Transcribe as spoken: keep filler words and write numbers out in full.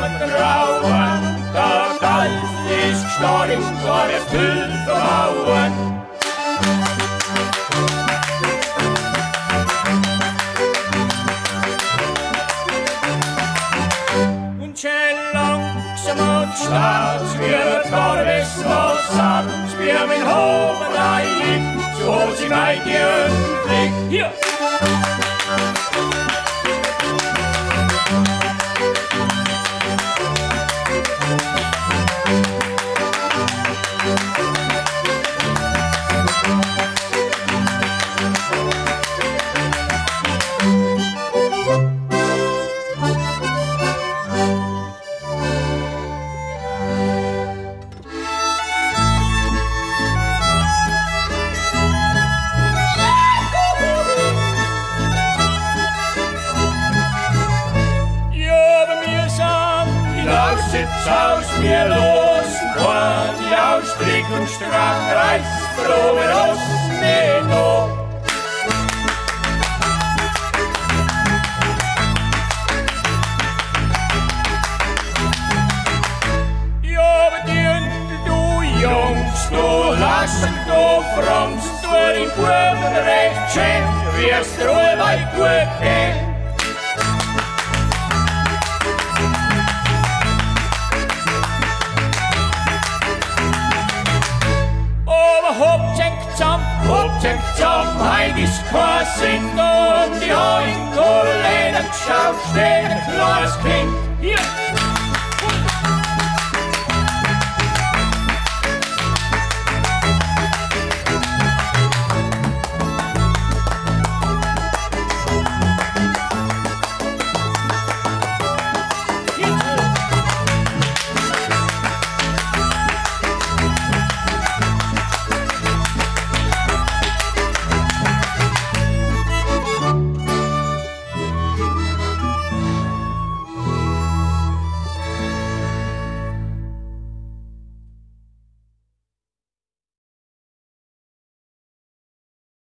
Vertrauen, der Stall ist gestorben, war es viel zu bauen. Stadt, wir Torres noch satt, wir mit Hohen eilig, so sie weit ihren Blick. Hier! Aus mir los, kann ich aus Strick und Strang reiß, probe los, nicht noch. Ja, bedient du Jungs, du lassen, du fromst, du im Buben recht schön, wirst Ruhe bei gut gehen. Hopchenk zum Heidiskurs in um die Ohren, Kollegen, schaut, steht ein kleines Kind. Hier!